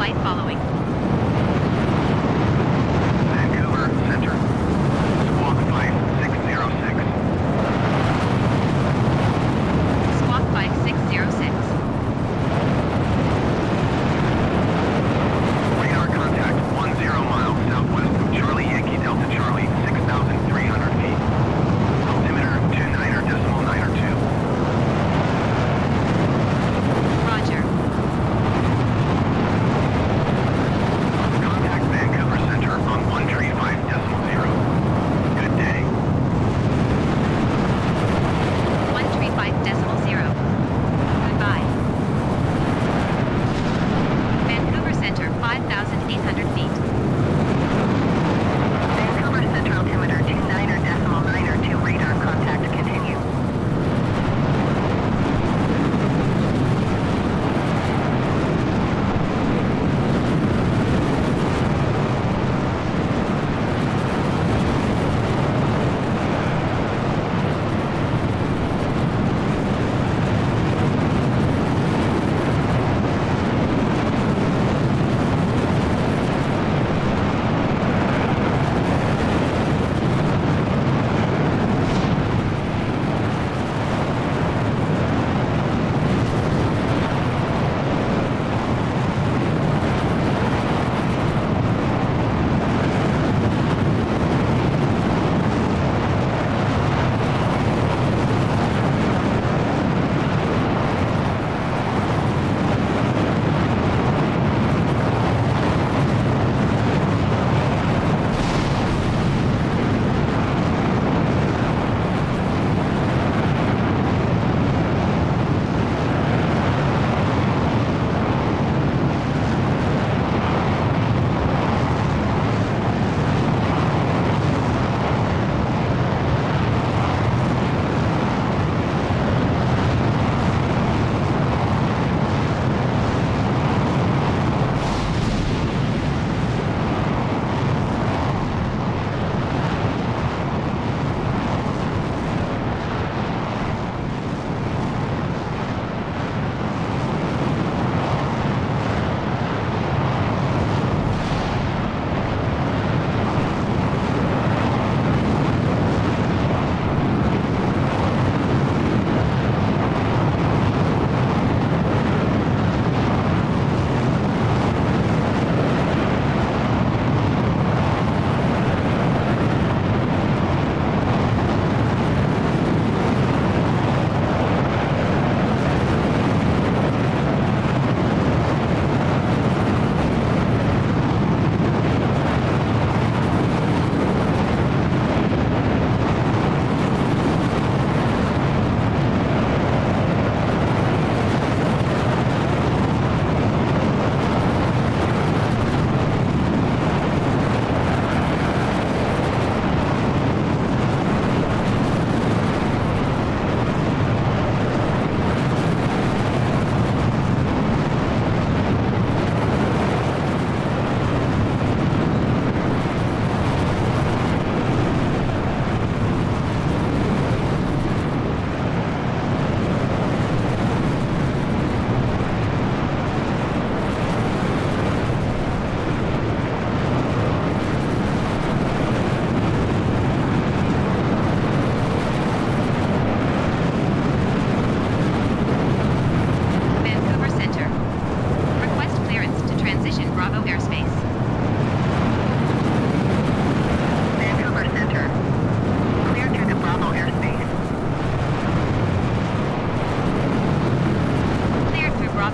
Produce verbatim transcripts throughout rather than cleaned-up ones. flight following. Vancouver Center, Squawk Flight six zero six. Squawk Flight six zero six. Radar contact ten miles southwest of Charlie Yankee Delta Charlie, six thousand three hundred feet. Altimeter two niner decimal nine two.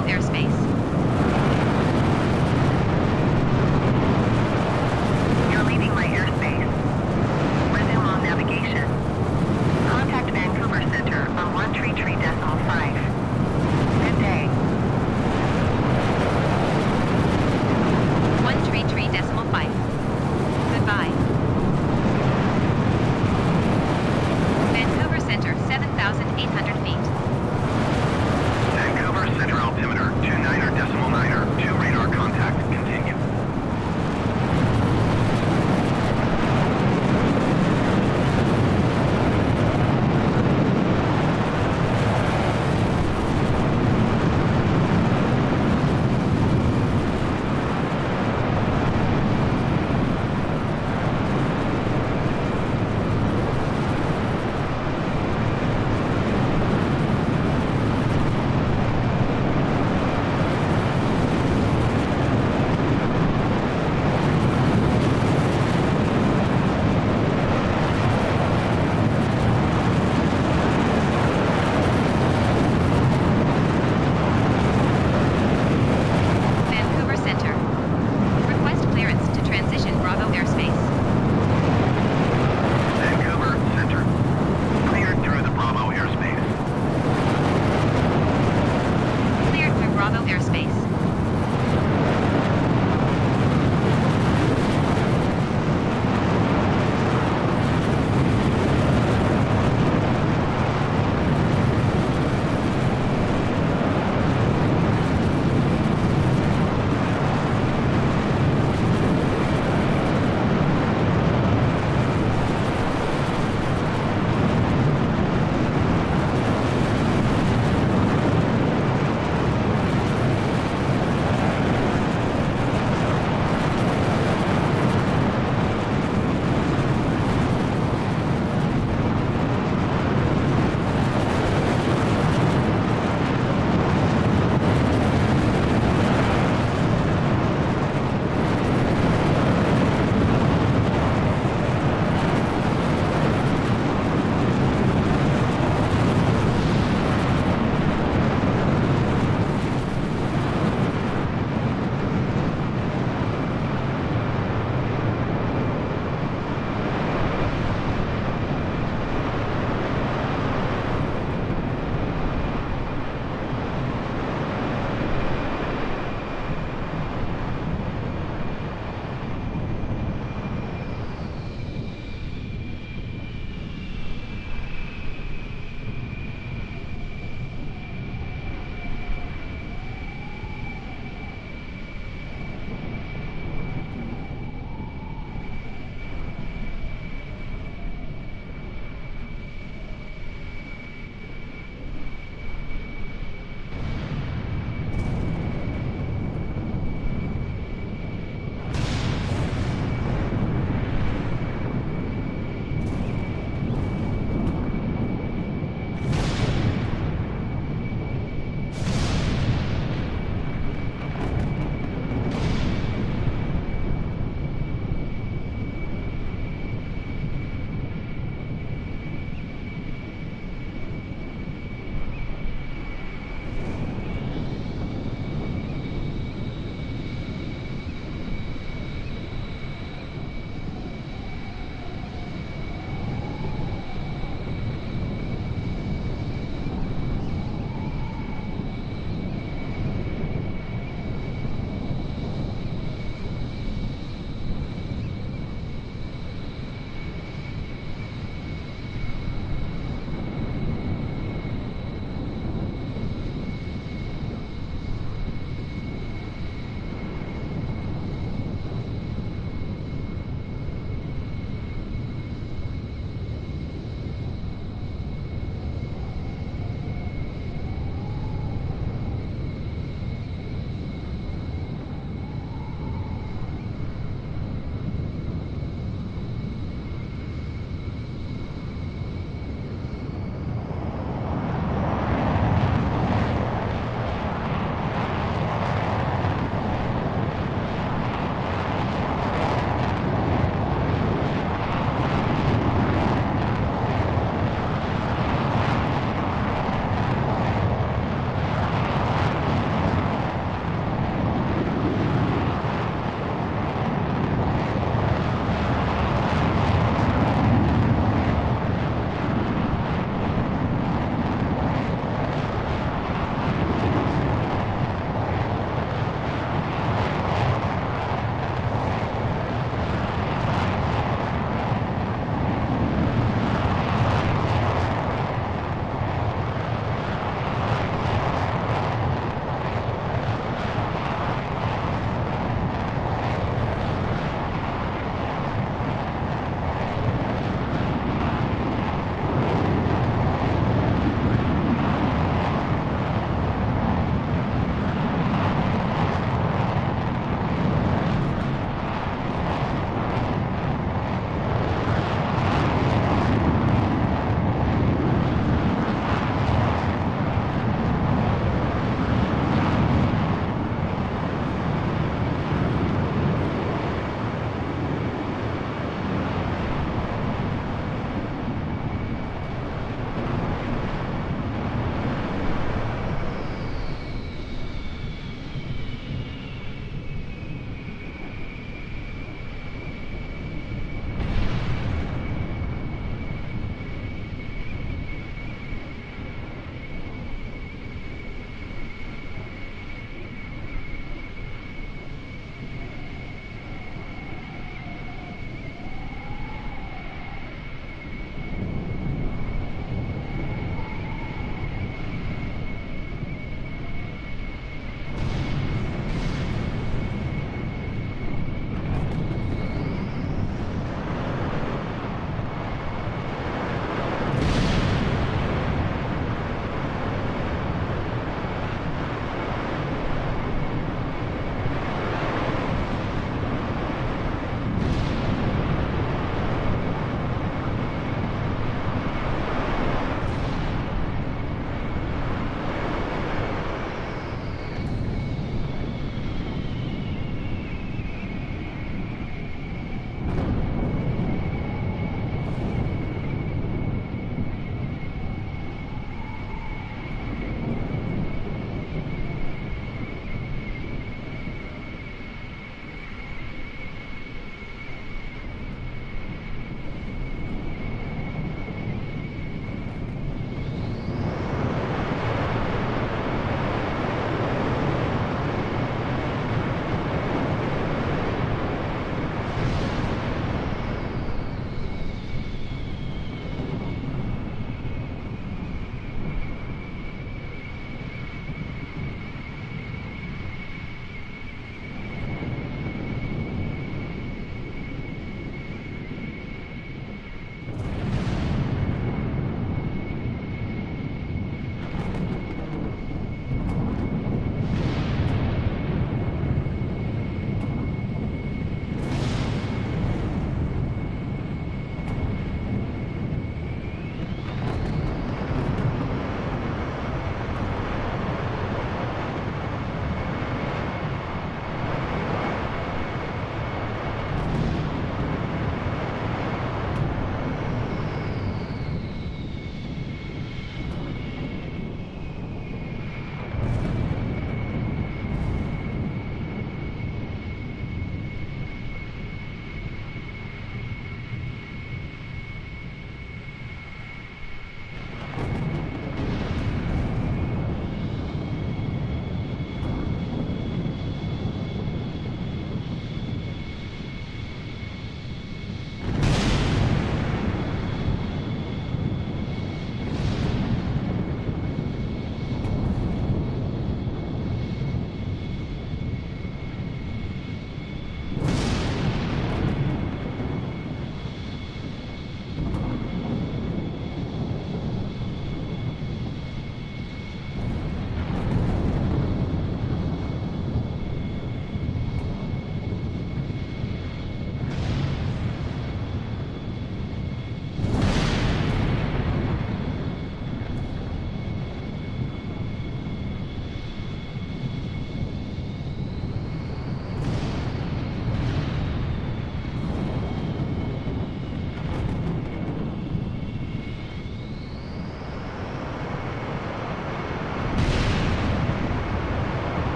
Airspace.